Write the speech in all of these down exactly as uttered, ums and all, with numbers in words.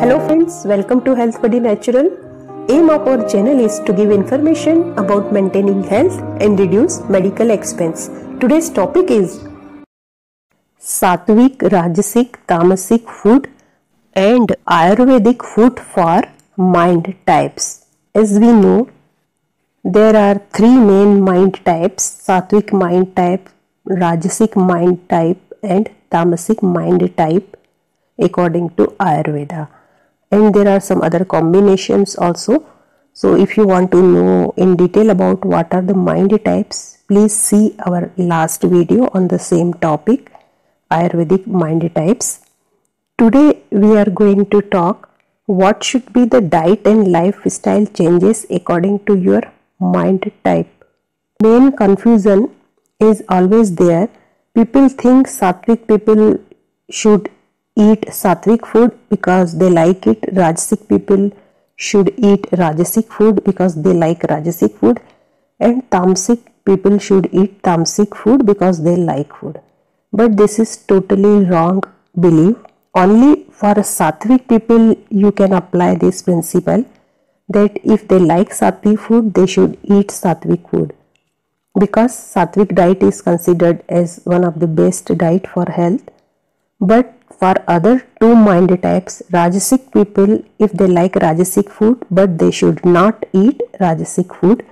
Hello friends, welcome to Health Body Natural. Aim of our channel is to give information about maintaining health and reduce medical expense. Today's topic is Sattvic, Rajasic, Tamasic food and Ayurvedic food for mind types. As we know, there are three main mind types: Sattvic mind type, Rajasic mind type and Tamasic mind type according to Ayurveda. And there are some other combinations also. So if you want to know in detail about what are the mind types, please see our last video on the same topic, Ayurvedic mind types. Today we are going to talk what should be the diet and lifestyle changes according to your mind type. Main confusion is always there. People think Sattvic people should eat Sattvic food because they like it. Rajasic people should eat Rajasic food because they like Rajasic food. And Tamasic people should eat Tamasic food because they like food. But this is totally wrong belief. Only for Sattvic people you can apply this principle that if they like Sattvic food, they should eat Sattvic food. Because Sattvic diet is considered as one of the best diet for health. But for other two mind types, Rajasic people, if they like Rajasic food, but they should not eat Rajasic food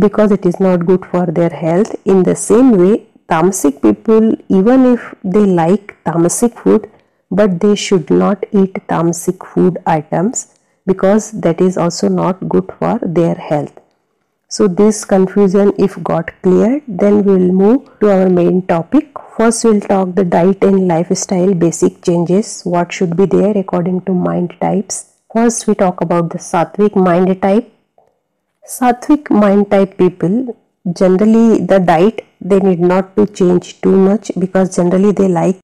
because it is not good for their health. In the same way, Tamasic people, even if they like Tamasic food, but they should not eat Tamasic food items because that is also not good for their health. So this confusion if got cleared, then we will move to our main topic. First we will talk the diet and lifestyle basic changes, what should be there according to mind types. First we talk about the Sattvic mind type. Sattvic mind type people, generally the diet they need not to change too much because generally they like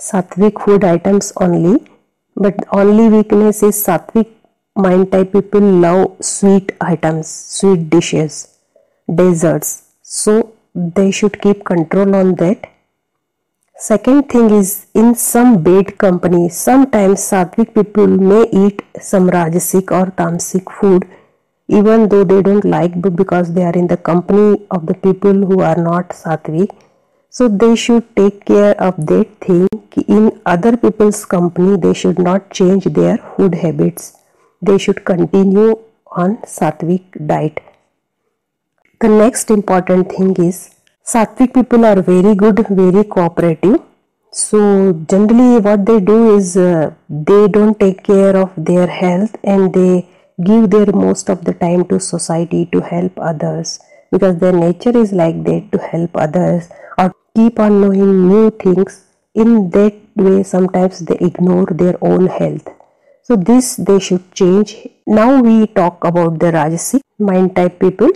Sattvic food items only. But only weakness is Sattvic mind type people love sweet items, sweet dishes, desserts. So they should keep control on that. Second thing is, in some bad company, sometimes Sattvic people may eat some Rajasic or Tamasic food even though they don't like, but because they are in the company of the people who are not Sattvic. So they should take care of that thing. In other people's company, they should not change their food habits. They should continue on Sattvic diet. The next important thing is, Sattvic people are very good, very cooperative. So generally what they do is uh, they don't take care of their health and they give their most of the time to society to help others because their nature is like that, to help others or keep on knowing new things. In that way sometimes they ignore their own health. So this they should change. Now we talk about the Rajasic mind type people.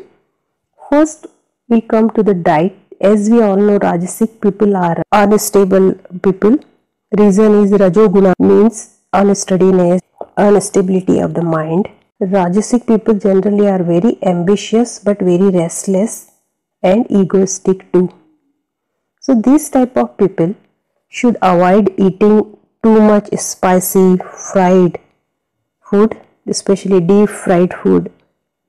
First we come to the diet. As we all know, Rajasic people are unstable people. Reason is rajoguna means unsteadiness, instability of the mind. Rajasic people generally are very ambitious but very restless and egoistic too. So this type of people should avoid eating too much spicy fried food, especially deep fried food.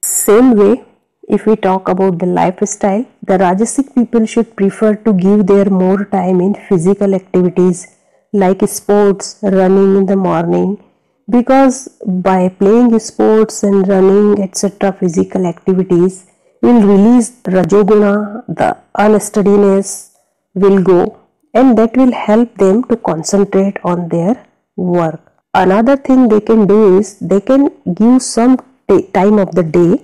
Same way, if we talk about the lifestyle, the Rajasic people should prefer to give their more time in physical activities like sports, running in the morning, because by playing sports and running et cetera physical activities will release rajoguna, the unsteadiness will go. And that will help them to concentrate on their work. Another thing they can do is they can give some time of the day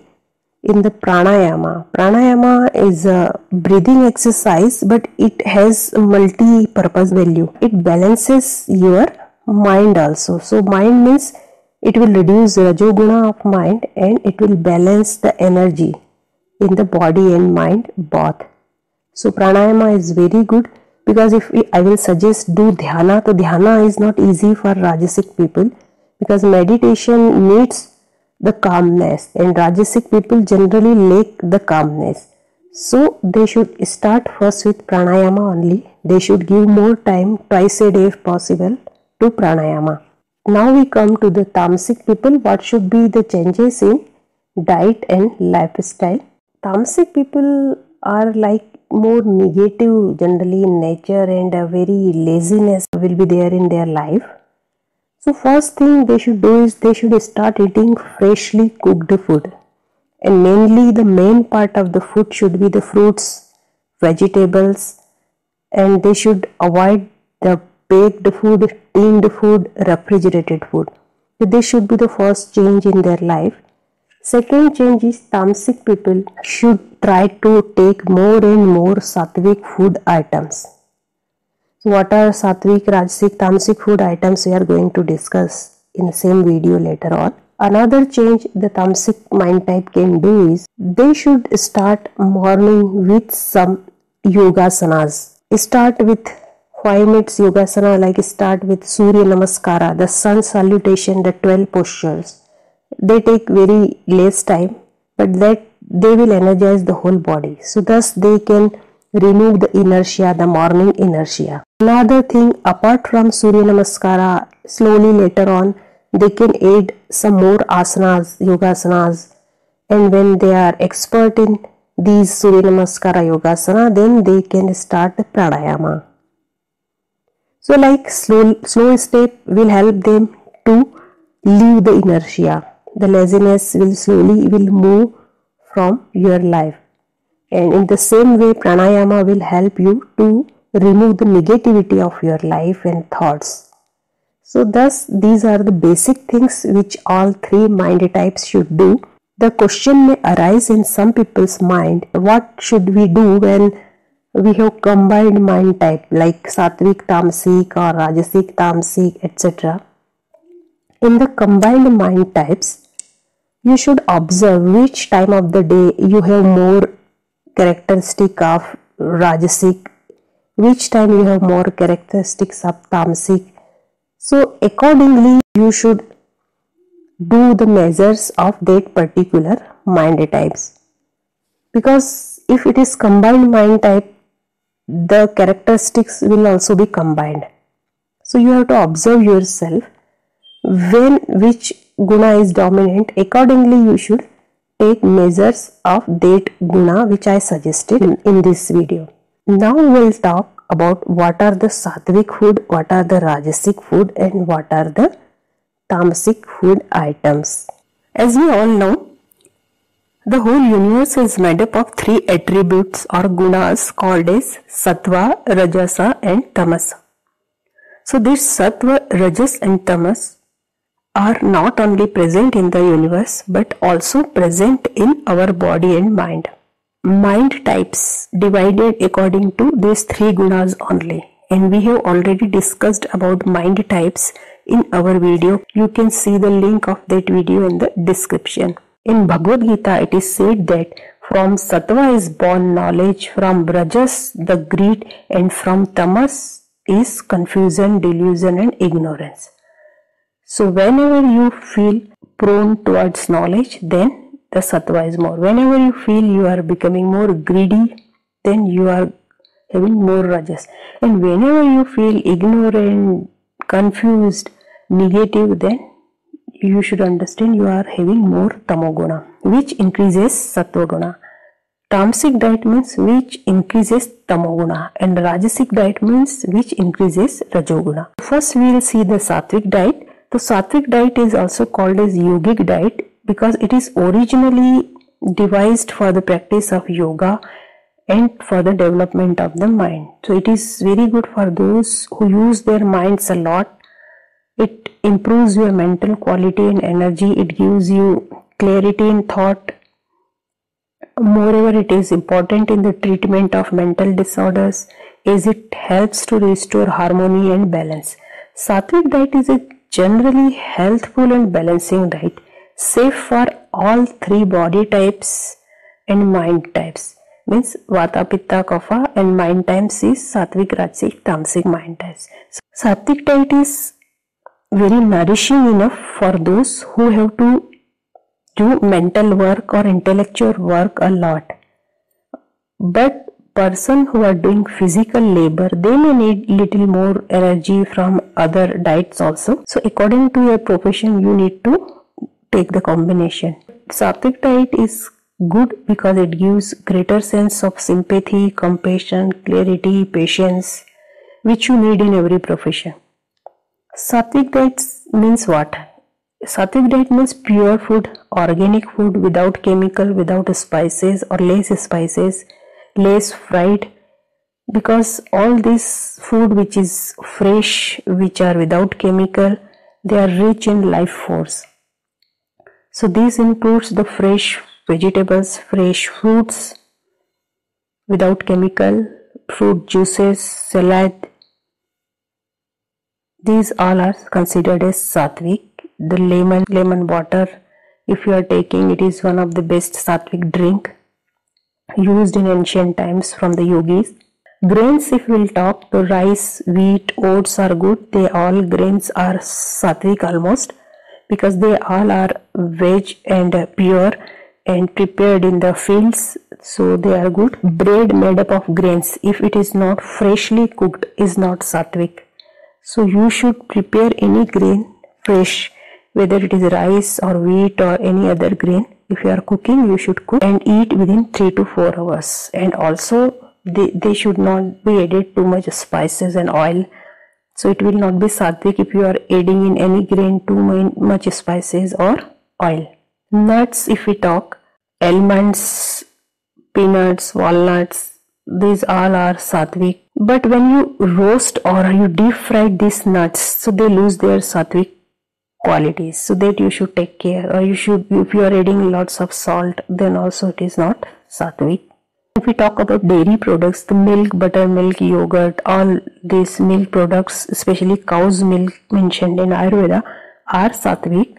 in the pranayama. Pranayama is a breathing exercise, but it has multi-purpose value. It balances your mind also. So mind means it will reduce rajoguna of mind and it will balance the energy in the body and mind both. So pranayama is very good. Because if we, I will suggest do dhyana, so dhyana is not easy for Rajasic people because meditation needs the calmness and Rajasic people generally lack the calmness. So they should start first with pranayama only. They should give more time, twice a day if possible, to pranayama. Now we come to the tamasic people. What should be the changes in diet and lifestyle? Tamasic people are like more negative generally in nature, and a very laziness will be there in their life. So first thing they should do is they should start eating freshly cooked food, and mainly the main part of the food should be the fruits, vegetables, and they should avoid the baked food, tinned food, refrigerated food. So this should be the first change in their life. Second change is tamasic people should try to take more and more sattvic food items. So what are sattvic, rajasic, tamasic food items we are going to discuss in the same video later on. Another change the tamasic mind type can do is they should start morning with some yogasanas. Start with five minutes yogasana, like start with surya namaskara, the sun salutation, the twelve postures. They take very less time, but that they will energize the whole body. So thus they can remove the inertia, the morning inertia. Another thing, apart from surya namaskara, slowly later on they can add some more asanas, yogasanas, and when they are expert in these surya namaskara yogasana, then they can start pranayama. So like slow, slow step will help them to leave the inertia. The laziness will slowly will move from your life. And in the same way, pranayama will help you to remove the negativity of your life and thoughts. So thus, these are the basic things which all three mind types should do. The question may arise in some people's mind, what should we do when we have combined mind type like sattvic tamasic or rajasic tamasic, et cetera. In the combined mind types, you should observe which time of the day you have more characteristic of rajasic, which time you have more characteristics of tamasic. So accordingly, you should do the measures of that particular mind types. Because if it is combined mind type, the characteristics will also be combined. So you have to observe yourself when which guna is dominant. Accordingly, you should take measures of that guna which I suggested in this video. Now we will talk about what are the sattvic food, what are the rajasic food, and what are the tamasic food items. As we all know, the whole universe is made up of three attributes or gunas called as sattva, rajasa, and tamasa. So these sattva, rajas, and tamas are not only present in the universe but also present in our body and mind. Mind types divided according to these three gunas only, and we have already discussed about mind types in our video. You can see the link of that video in the description. In Bhagavad Gita, it is said that from sattva is born knowledge, from rajas the greed, and from tamas is confusion, delusion, and ignorance. So whenever you feel prone towards knowledge, then the sattva is more. Whenever you feel you are becoming more greedy, then you are having more rajas. And whenever you feel ignorant, confused, negative, then you should understand you are having more tamoguna, which increases satvoguna. Tamasic diet means which increases tamoguna, and rajasic diet means which increases rajoguna. First, we will see the sattvic diet. The sattvic diet is also called as yogic diet because it is originally devised for the practice of yoga and for the development of the mind. So it is very good for those who use their minds a lot. It improves your mental quality and energy. It gives you clarity in thought. Moreover, it is important in the treatment of mental disorders as it helps to restore harmony and balance. Sattvic diet is a generally healthful and balancing diet, safe for all three body types and mind types. Means vata, pitta, kapha, and mind types is sattvic, rajasic, tamasic mind types. So, sattvic diet is very nourishing enough for those who have to do mental work or intellectual work a lot. But person who are doing physical labor, they may need little more energy from other diets also. So according to your profession, you need to take the combination. Sattvic diet is good because it gives greater sense of sympathy, compassion, clarity, patience, which you need in every profession. Sattvic diet means what? Sattvic diet means pure food, organic food, without chemical, without spices or less spices, less fried, because all this food which is fresh, which are without chemical, they are rich in life force. So this includes the fresh vegetables, fresh fruits without chemical, fruit juices, salad. These all are considered as sattvic. The lemon lemon water, if you are taking, it is one of the best sattvic drink, used in ancient times from the yogis. Grains, if we'll talk, the rice, wheat, oats are good. They all grains are sattvic almost, because they all are veg and pure and prepared in the fields, so they are good. Bread made up of grains, if it is not freshly cooked, is not sattvic. So you should prepare any grain fresh, whether it is rice or wheat or any other grain. If you are cooking, you should cook and eat within three to four hours. And also, they, they should not be added too much spices and oil. So it will not be sattvic if you are adding in any grain too much spices or oil. Nuts, if we talk, almonds, peanuts, walnuts, these all are sattvic. But when you roast or you deep fry these nuts, so they lose their sattvic qualities, so that you should take care. Or you should, if you are adding lots of salt, then also it is not sattvic. If we talk about dairy products, the milk, buttermilk, yogurt, all these milk products, especially cow's milk mentioned in Ayurveda, are sattvic.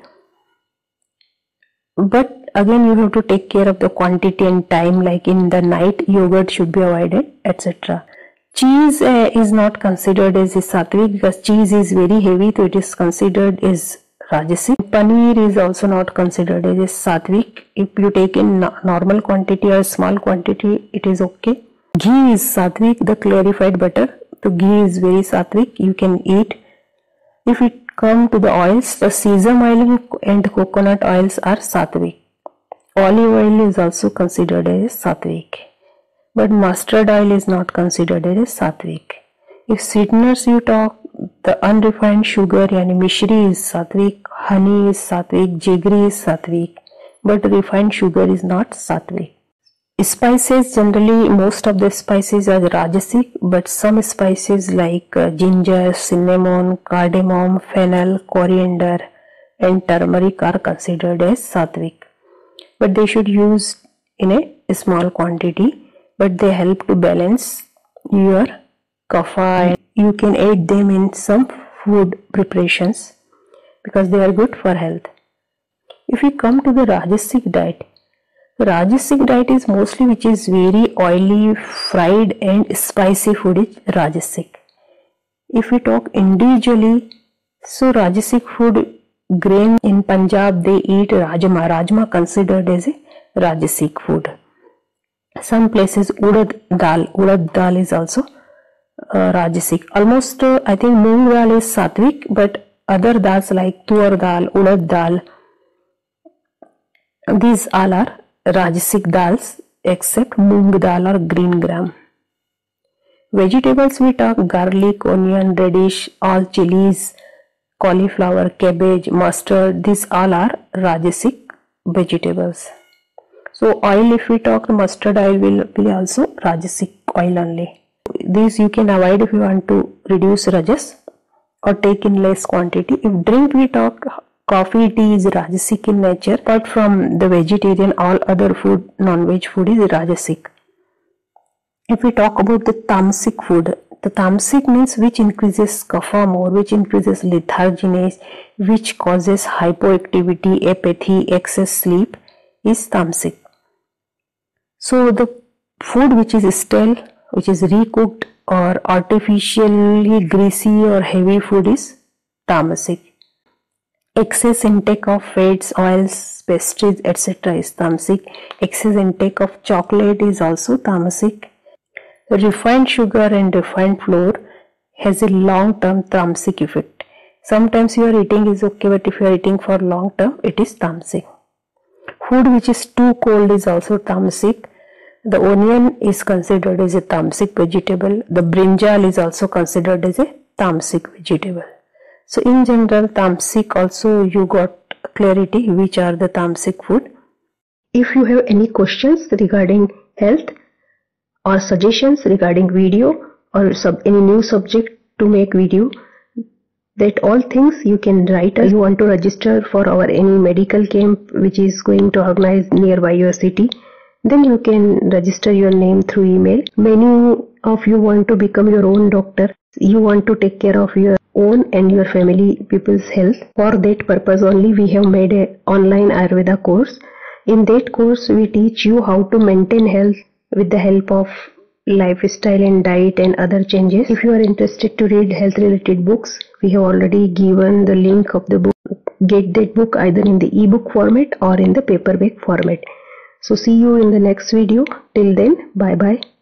But again, you have to take care of the quantity and time, like in the night yogurt should be avoided, et cetera. Cheese uh, is not considered as sattvic because cheese is very heavy, so it is considered as rajasic. Paneer is also not considered as sattvic. If you take in normal quantity or small quantity, it is okay. Ghee is sattvic, the clarified butter. So ghee is very sattvic, you can eat. If it come to the oils, the sesame oil and coconut oils are sattvic. Olive oil is also considered as sattvic. But mustard oil is not considered as sattvic. If sweeteners you talk, the unrefined sugar, yani mishri is sattvic, honey is sattvic, jaggery is sattvic, but refined sugar is not sattvic. Spices, generally most of the spices are rajasic, but some spices like ginger, cinnamon, cardamom, fennel, coriander and turmeric are considered as sattvic. But they should use in a small quantity, but they help to balance your kapha, and you can add them in some food preparations because they are good for health. If we come to the Rajasic diet, Rajasic diet is mostly which is very oily, fried and spicy food is Rajasic. If we talk individually, so Rajasic food grain in Punjab, they eat rajma, rajma considered as a Rajasic food. Some places urad dal, urad dal is also uh, rajasic. Almost uh, I think moong dal is sattvic, but other dals like toor dal, urad dal, these all are rajasic dals except moong dal or green gram. Vegetables we talk, garlic, onion, radish, all chilies, cauliflower, cabbage, mustard, these all are rajasic vegetables. So oil, if we talk, mustard oil will be also rajasic oil only. These you can avoid if you want to reduce rajas or take in less quantity. If drink we talk, coffee, tea is rajasic in nature. Apart from the vegetarian, all other food, non-veg food is rajasic. If we talk about the tamasic food, the tamasic means which increases kapha more, which increases letharginess, which causes hypoactivity, apathy, excess sleep is tamasic. So the food which is stale, which is recooked or artificially greasy or heavy food is tamasic. Excess intake of fats, oils, pastries, et cetera is tamasic. Excess intake of chocolate is also tamasic. refined sugar and refined flour has a long-term tamasic effect. Sometimes your eating is okay, but if you are eating for long term, it is tamasic. Food which is too cold is also tamasic. The onion is considered as a tamasic vegetable. The brinjal is also considered as a tamasic vegetable. So in general, tamasic also you got clarity which are the tamasic food. If you have any questions regarding health or suggestions regarding video or sub, any new subject to make video, that all things you can write us. You want to register for our any medical camp which is going to organize nearby your city, then you can register your name through email. Many of you want to become your own doctor. You want to take care of your own and your family people's health. For that purpose only we have made an online Ayurveda course. In that course we teach you how to maintain health with the help of lifestyle and diet and other changes. If you are interested to read health related books, we have already given the link of the book. Get that book either in the ebook format or in the paperback format. So see you in the next video. Till then, bye bye.